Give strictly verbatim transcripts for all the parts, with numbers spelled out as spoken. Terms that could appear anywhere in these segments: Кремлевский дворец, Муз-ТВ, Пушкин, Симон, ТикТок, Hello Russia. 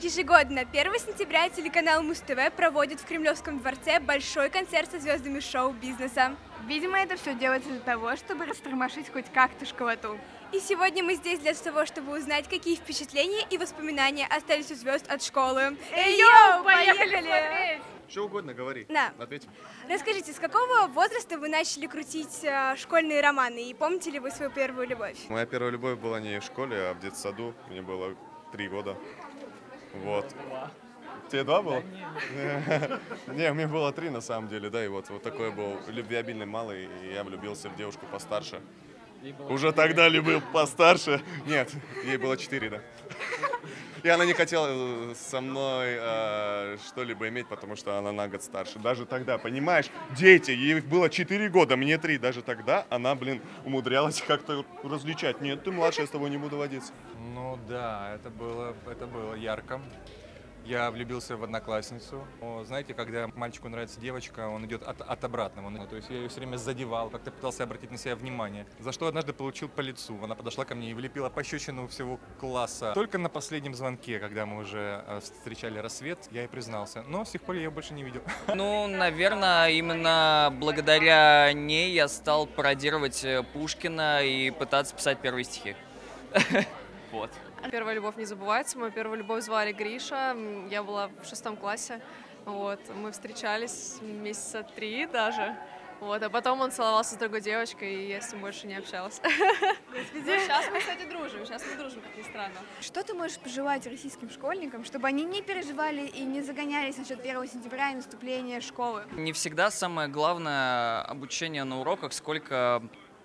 Ежегодно первого сентября телеканал Муз-ТВ проводит в Кремлевском дворце большой концерт со звездами шоу-бизнеса. Видимо, это все делается для того, чтобы растормошить хоть как-то школоту. И сегодня мы здесь для того, чтобы узнать, какие впечатления и воспоминания остались у звезд от школы. Эй, йоу, поехали! Что угодно, говори. Да. Ответим. Расскажите, с какого возраста вы начали крутить школьные романы? И помните ли вы свою первую любовь? Моя первая любовь была не в школе, а в детсаду. Мне было три года. Вот. Тебе два было? Не, мне было три на самом деле, да, и вот такой был любвеобильный малый, и я влюбился в девушку постарше. Уже тогда любил постарше? Нет, ей было четыре, да. И она не хотела со мной э, что-либо иметь, потому что она на год старше. Даже тогда, понимаешь, дети, ей было четыре года, мне три. Даже тогда она, блин, умудрялась как-то различать. Нет, ты младше, я с тобой не буду водиться. Ну да, это было, это было ярко. Я влюбился в одноклассницу. Но, знаете, когда мальчику нравится девочка, он идет от, от обратного. Ну, то есть я ее все время задевал, как-то пытался обратить на себя внимание. За что однажды получил по лицу. Она подошла ко мне и влепила пощечину всего класса. Только на последнем звонке, когда мы уже встречали рассвет, я ей признался. Но с тех пор я ее больше не видел. Ну, наверное, именно благодаря ней я стал пародировать Пушкина и пытаться писать первые стихи. Вот. Первая любовь не забывается. Мою первую любовь звали Гриша. Я была в шестом классе. Вот. Мы встречались месяца три даже. Вот. А потом он целовался с другой девочкой, и я с ним больше не общалась. Ну, сейчас мы, кстати, дружим. Сейчас мы дружим, как ни странно. Что ты можешь пожелать российским школьникам, чтобы они не переживали и не загонялись насчет первого сентября и наступления школы? Не всегда самое главное обучение на уроках, сколько...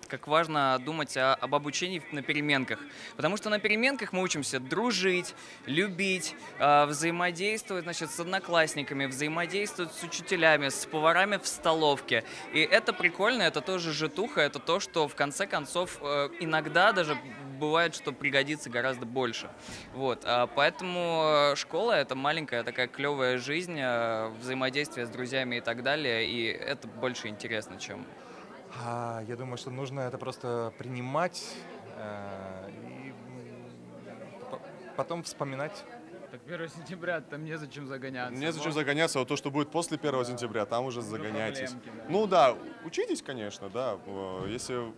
как важно думать о, об обучении на переменках. Потому что на переменках мы учимся дружить, любить, э, взаимодействовать, значит, с одноклассниками, взаимодействовать с учителями, с поварами в столовке. И это прикольно, это тоже житуха, это то, что в конце концов э, иногда даже бывает, что пригодится гораздо больше. Вот. А поэтому школа — это маленькая такая клевая жизнь, э, взаимодействие с друзьями и так далее. И это больше интересно, чем... Я думаю, что нужно это просто принимать э, и потом вспоминать. Так первого сентября-то мне зачем загоняться? Мне зачем загоняться, а то, что будет после первого сентября, там уже загоняйтесь. Ну да, учитесь, конечно, да. Если,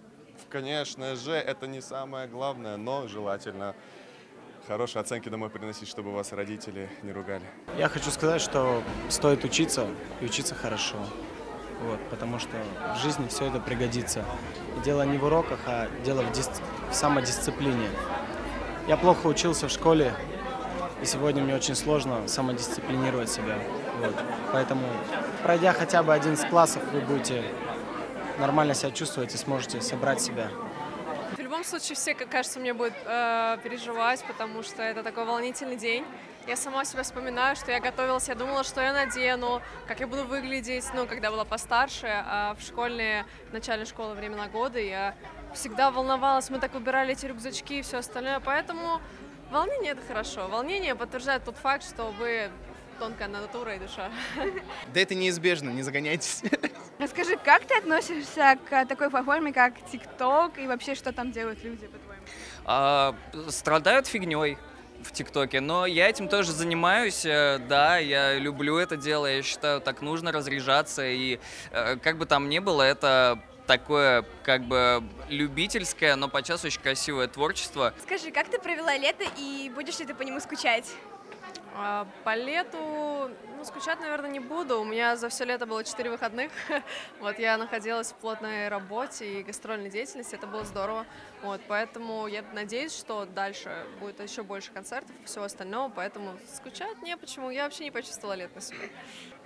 конечно же, это не самое главное, но желательно хорошие оценки домой приносить, чтобы вас родители не ругали. Я хочу сказать, что стоит учиться и учиться хорошо. Вот, потому что в жизни все это пригодится. И дело не в уроках, а дело в, дис... в самодисциплине. Я плохо учился в школе, и сегодня мне очень сложно самодисциплинировать себя. Вот. Поэтому, пройдя хотя бы один из классов, вы будете нормально себя чувствовать и сможете собрать себя. В любом случае, все, как кажется, мне будут э, переживать, потому что это такой волнительный день. Я сама себя вспоминаю, что я готовилась, я думала, что я надену, как я буду выглядеть, ну, когда была постарше, а в школьные, в начале школы времена года я всегда волновалась, мы так выбирали эти рюкзачки и все остальное, поэтому волнение — это хорошо, волнение подтверждает тот факт, что вы тонкая натура и душа. Да это неизбежно, не загоняйтесь. Расскажи, как ты относишься к такой платформе, как ТикТок, и вообще, что там делают люди, по-твоему? А, страдают фигней в ТикТоке, но я этим тоже занимаюсь, да, я люблю это дело, я считаю, так нужно разряжаться, и как бы там ни было, это такое как бы любительское, но подчас очень красивое творчество. Скажи, как ты провела лето и будешь ли ты по нему скучать? По лету, ну, скучать, наверное, не буду. У меня за все лето было четыре выходных. Вот, я находилась в плотной работе и гастрольной деятельности. Это было здорово. Вот, поэтому я надеюсь, что дальше будет еще больше концертов и всего остального. Поэтому скучать не почему. Я вообще не почувствовала лет на себе.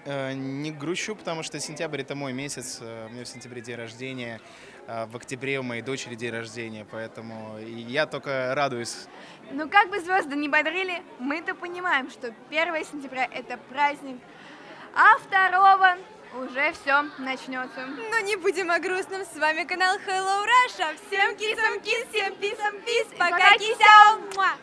Не грущу, потому что сентябрь — это мой месяц. У меня в сентябре день рождения. В октябре у моей дочери день рождения, поэтому я только радуюсь. Ну, как бы звезды не бодрили, мы-то понимаем, что первого сентября — это праздник, а второго уже все начнется. Но не будем о грустном, с вами канал Hello Russia. Всем кисам кис, всем писам пис, пока кисям!